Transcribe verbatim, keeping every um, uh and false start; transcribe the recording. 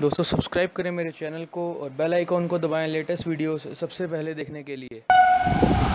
दोस्तों सब्सक्राइब करें मेरे चैनल को और बेल आइकॉन को दबाएं लेटेस्ट वीडियोस सबसे पहले देखने के लिए।